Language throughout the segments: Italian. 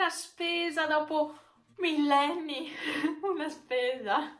una spesa dopo millenni, una spesa.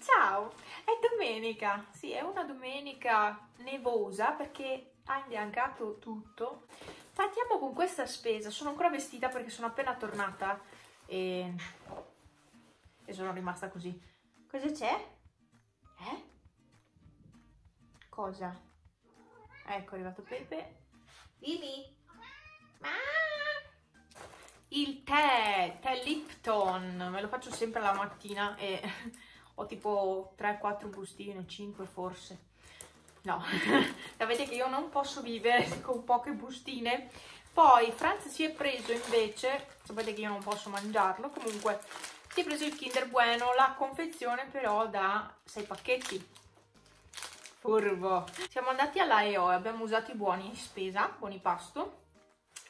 Ciao, è domenica, sì, è una domenica nevosa perché ha imbiancato tutto. Partiamo con questa spesa, sono ancora vestita perché sono appena tornata e sono rimasta così. Cosa c'è? Eh? Cosa? Ecco, è arrivato Pepe. Vivi! Il tè Lipton, me lo faccio sempre la mattina e ho tipo 3-4 bustine, 5 forse. No, sapete che io non posso vivere con poche bustine. Poi Franz si è preso invece, sapete che io non posso mangiarlo, comunque si è preso il Kinder Bueno, la confezione però da 6 pacchetti. Furbo. Siamo andati alla E.O. e abbiamo usato i buoni in spesa, buoni pasto,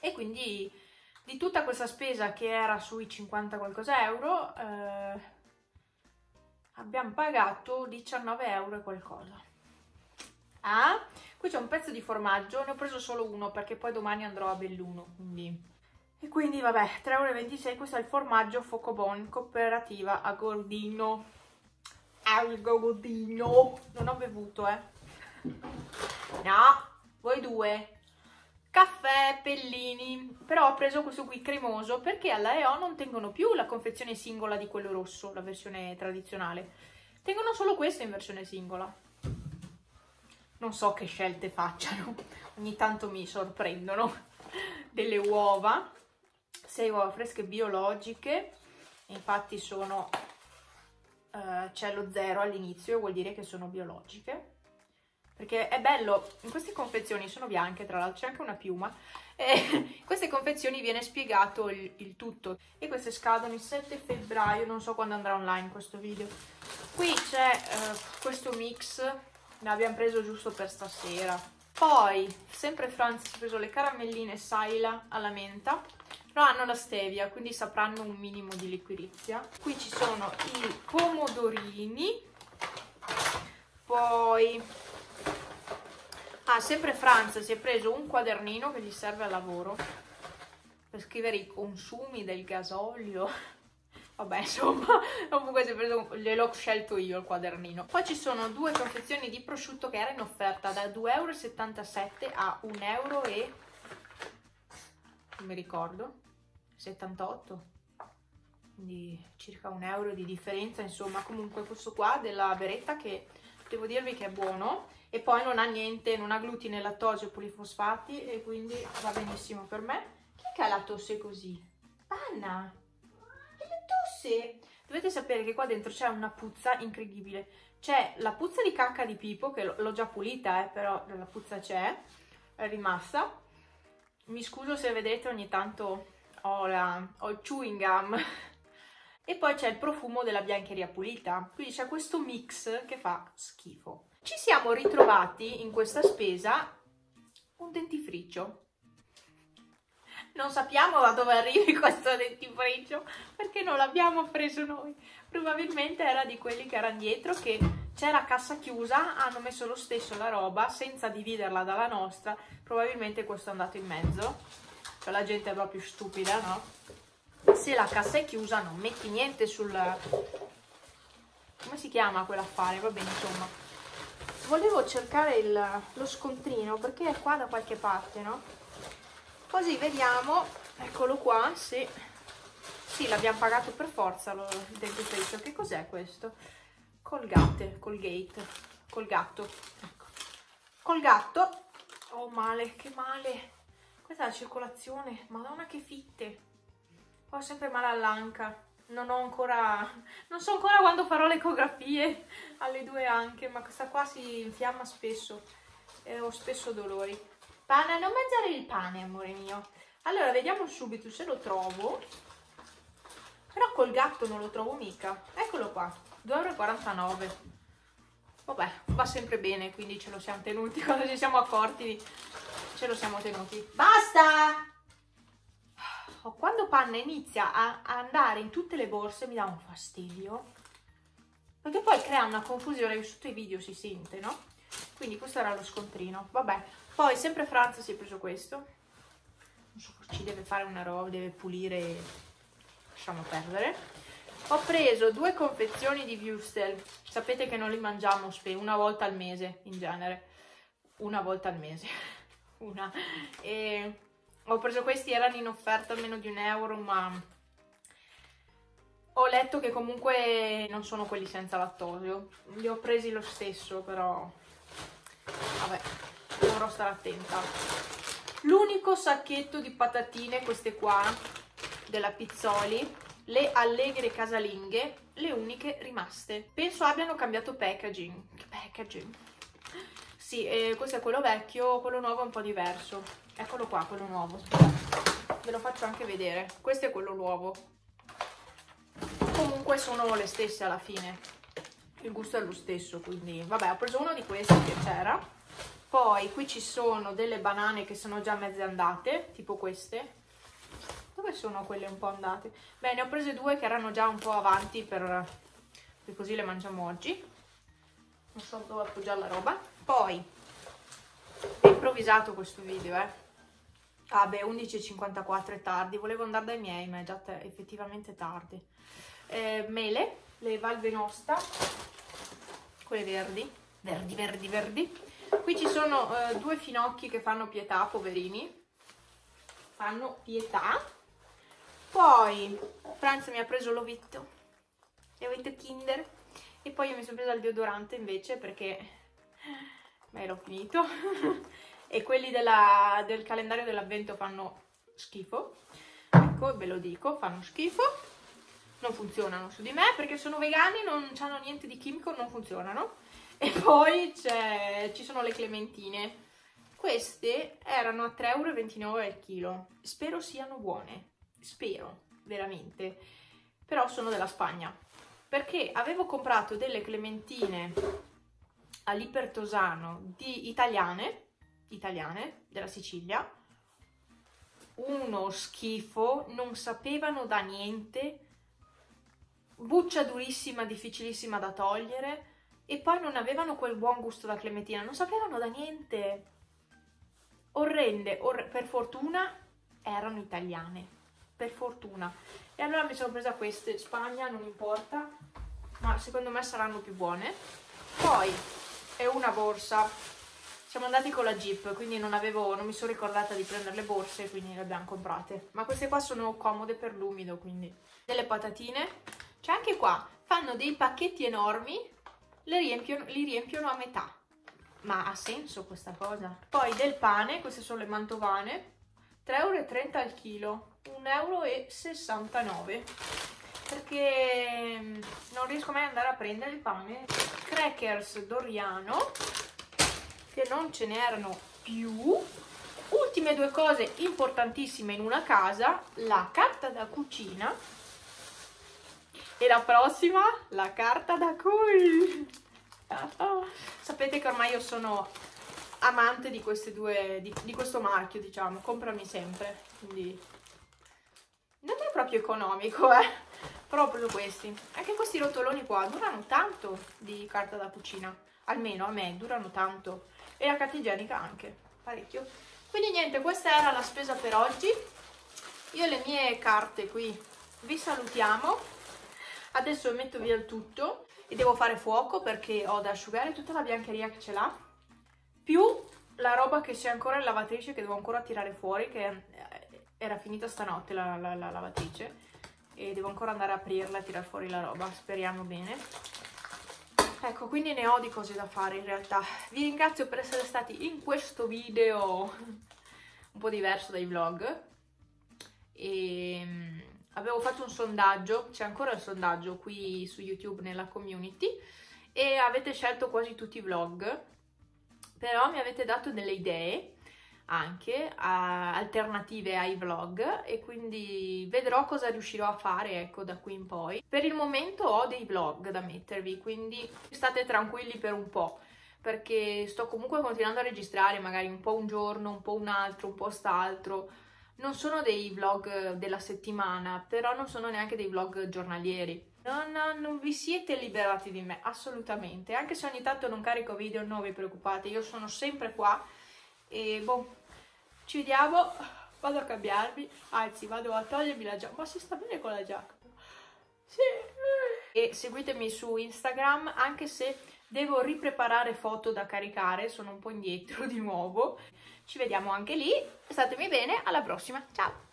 e quindi di tutta questa spesa che era sui 50 qualcosa euro abbiamo pagato 19 euro e qualcosa. Ah, qui c'è un pezzo di formaggio, ne ho preso solo uno perché poi domani andrò a Belluno, quindi... E quindi vabbè, 3,26 €, questo è il formaggio Focobon, Cooperativa Agordino. Agordino! Non ho bevuto, eh! No! Voi due! Caffè, pellini... Però ho preso questo qui cremoso perché alla E.O. non tengono più la confezione singola di quello rosso, la versione tradizionale. Tengono solo questo in versione singola. Non so che scelte facciano, ogni tanto mi sorprendono. Delle uova, 6 uova fresche biologiche, infatti sono, c'è lo 0 all'inizio, vuol dire che sono biologiche. Perché è bello, in queste confezioni, sono bianche tra l'altro, c'è anche una piuma, e in queste confezioni viene spiegato il tutto. E queste scadono il 7 febbraio, non so quando andrà online questo video. Qui c'è questo mix... Ne abbiamo preso giusto per stasera. Poi, sempre Franz ha preso le caramelline Saila alla menta, però hanno la stevia, quindi sapranno un minimo di liquirizia. Qui ci sono i pomodorini. Poi, sempre Franz si è preso un quadernino che gli serve al lavoro per scrivere i consumi del gasolio. Vabbè, insomma, comunque gliel'ho scelto io il quadernino. Poi ci sono due confezioni di prosciutto che era in offerta da 2,77 € a 1 euro e... non mi ricordo, 78, quindi circa 1 euro di differenza, insomma. Comunque questo qua della Beretta che devo dirvi che è buono e poi non ha niente, non ha glutine, lattosio, polifosfati e quindi va benissimo per me. Chi è che ha la tosse così? Anna! Sì. Dovete sapere che qua dentro c'è una puzza incredibile, c'è la puzza di cacca di Pippo che l'ho già pulita, però la puzza c'è, è rimasta. Mi scuso se vedete ogni tanto ho il chewing gum e poi c'è il profumo della biancheria pulita, quindi c'è questo mix che fa schifo. Ci siamo ritrovati in questa spesa un dentifricio. Non sappiamo da dove arrivi questo dentifricio perché non l'abbiamo preso noi. Probabilmente era di quelli che erano dietro, che c'era cassa chiusa, hanno messo lo stesso la roba senza dividerla dalla nostra. Probabilmente questo è andato in mezzo. Cioè la gente è proprio stupida, no? Se la cassa è chiusa non metti niente sul... come si chiama quell'affare? Va bene, insomma. Volevo cercare lo scontrino perché è qua da qualche parte, no? Così vediamo, eccolo qua, sì l'abbiamo pagato per forza il dentifricio. Che cos'è questo? Colgate, Colgate, Colgatto, ecco. Colgatto, oh male, che male, questa è la circolazione, madonna che fitte, ho sempre male all'anca, non so ancora quando farò le ecografie, alle 2 anche, ma questa qua si infiamma spesso e ho spesso dolori. Pana, non mangiare il pane, amore mio. Allora, vediamo subito se lo trovo. Però col gatto non lo trovo mica. Eccolo qua, 2,49 €. Vabbè, va sempre bene, quindi ce lo siamo tenuti. Quando ci siamo accorti, ce lo siamo tenuti. Basta! Quando Panna inizia a andare in tutte le borse, mi dà un fastidio. Perché poi crea una confusione che sotto i video si sente, no? Quindi questo era lo scontrino. Vabbè. Poi sempre Franz si è preso questo, ci deve fare una roba, deve pulire, lasciamo perdere. Ho preso 2 confezioni di Würstel, sapete che non li mangiamo una volta al mese in genere, e ho preso questi, erano in offerta a meno di €1, ma ho letto che comunque non sono quelli senza lattosio, li ho presi lo stesso, però vabbè, dovrò stare attenta. L'unico sacchetto di patatine, queste qua, della Pizzoli, le allegre casalinghe, le uniche rimaste. Penso abbiano cambiato packaging. Che packaging? Sì, questo è quello vecchio, quello nuovo è un po' diverso. Eccolo qua, quello nuovo. Ve lo faccio anche vedere. Questo è quello nuovo. Comunque sono le stesse alla fine. Il gusto è lo stesso, quindi... Vabbè, ho preso uno di questi che c'era. Poi qui ci sono delle banane che sono già mezze andate, tipo queste. Dove sono quelle un po' andate? Beh, ne ho prese 2 che erano già un po' avanti per... così le mangiamo oggi. Non so dove appoggiare la roba. Poi, è improvvisato questo video, eh. Ah beh, 11:54 è tardi. Volevo andare dai miei, ma è già effettivamente tardi. Mele, le valve nostra, quelle verdi. Qui ci sono 2 finocchi che fanno pietà, poverini. Fanno pietà. Poi, Franz mi ha preso l'ovetto. L'ovetto Kinder. E poi io mi sono presa il deodorante invece perché... Beh, l'ho finito. E quelli del calendario dell'avvento fanno schifo. Ecco, ve lo dico, fanno schifo. Non funzionano su di me perché sono vegani, non hanno niente di chimico, non funzionano. E poi ci sono le clementine. Queste erano a €3,29 al chilo. Spero siano buone. Spero, veramente. Però sono della Spagna. Perché avevo comprato delle clementine... all'Ipertosano di italiane della Sicilia, uno schifo, non sapevano da niente, buccia durissima, difficilissima da togliere, e poi non avevano quel buon gusto da clementina, non sapevano da niente, orrende. Per fortuna erano italiane, per fortuna. E allora mi sono presa queste, Spagna non importa, ma secondo me saranno più buone. Poi è una borsa, siamo andati con la Jeep, quindi non mi sono ricordata di prendere le borse, quindi le abbiamo comprate. Ma queste qua sono comode per l'umido, quindi. Delle patatine, c'è anche qua, fanno dei pacchetti enormi, li riempiono a metà. Ma ha senso questa cosa? Poi del pane, queste sono le mantovane, €3,30 al chilo, €1,69. Perché non riesco mai ad andare a prendere il pane. Crackers Doriano, che non ce n'erano più. Ultime 2 cose importantissime in una casa, la carta da cucina e la prossima, la carta da cui. Sapete che ormai io sono amante di queste due, di questo marchio, diciamo, comprami sempre, quindi non è proprio economico, eh. Però ho preso questi. Anche questi rotoloni qua durano tanto di carta da cucina. Almeno a me durano tanto. E la carta igienica anche. Parecchio. Quindi niente, questa era la spesa per oggi. Io e le mie carte qui vi salutiamo. Adesso metto via il tutto. E devo fare fuoco perché ho da asciugare tutta la biancheria che ce l'ha. Più la roba che c'è ancora in lavatrice che devo ancora tirare fuori. Che era finita stanotte la lavatrice. E devo ancora andare a aprirla e tirar fuori la roba, speriamo bene. Ecco, quindi ne ho di cose da fare in realtà. Vi ringrazio per essere stati in questo video un po' diverso dai vlog. E avevo fatto un sondaggio, c'è ancora il sondaggio qui su YouTube nella community, e avete scelto quasi tutti i vlog, però mi avete dato delle idee anche alternative ai vlog, e quindi vedrò cosa riuscirò a fare, ecco, da qui in poi. Per il momento ho dei vlog da mettervi, quindi state tranquilli per un po', perché sto comunque continuando a registrare, magari un po' un giorno, un po' un altro, un po' st'altro. Non sono dei vlog della settimana, però non sono neanche dei vlog giornalieri. Non vi siete liberati di me, assolutamente. Anche se ogni tanto non carico video, non vi preoccupate, io sono sempre qua. E boh, ci vediamo vado a cambiarmi, anzi vado a togliermi la giacca, ma si sta bene con la giacca, sì. E seguitemi su Instagram, anche se devo ripreparare foto da caricare, sono un po' indietro di nuovo. Ci vediamo anche lì, statemi bene, alla prossima, ciao!